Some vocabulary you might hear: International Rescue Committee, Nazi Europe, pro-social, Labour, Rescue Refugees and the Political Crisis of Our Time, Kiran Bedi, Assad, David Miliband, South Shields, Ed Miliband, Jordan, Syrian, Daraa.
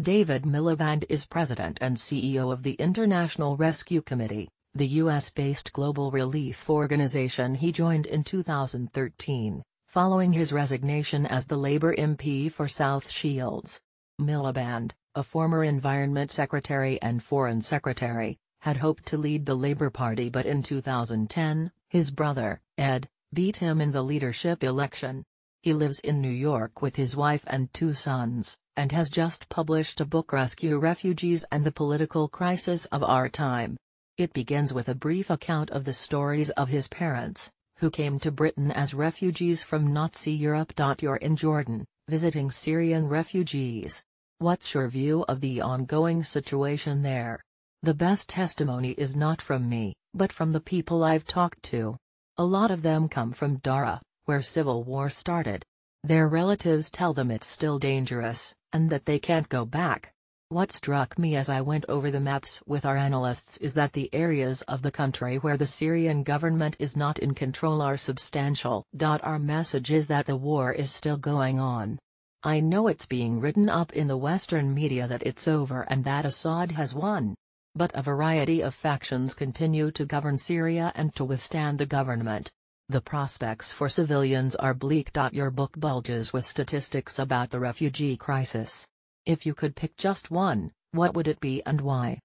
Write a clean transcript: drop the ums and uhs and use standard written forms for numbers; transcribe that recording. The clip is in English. David Miliband is president and CEO of the International Rescue Committee, the US-based global relief organization he joined in 2013, following his resignation as the Labour MP for South Shields. Miliband, a former Environment Secretary and Foreign Secretary, had hoped to lead the Labour Party, but in 2010, his brother, Ed, beat him in the leadership election. He lives in New York with his wife and two sons, and has just published a book, Rescue Refugees and the Political Crisis of Our Time. It begins with a brief account of the stories of his parents, who came to Britain as refugees from Nazi Europe. You're in Jordan, visiting Syrian refugees. What's your view of the ongoing situation there? The best testimony is not from me, but from the people I've talked to. A lot of them come from Daraa, where civil war started. Their relatives tell them it's still dangerous, and that they can't go back. What struck me as I went over the maps with our analysts is that the areas of the country where the Syrian government is not in control are substantial. Our message is that the war is still going on. I know it's being written up in the Western media that it's over and that Assad has won. But a variety of factions continue to govern Syria and to withstand the government. The prospects for civilians are bleak. Your book bulges with statistics about the refugee crisis. If you could pick just one, what would it be and why?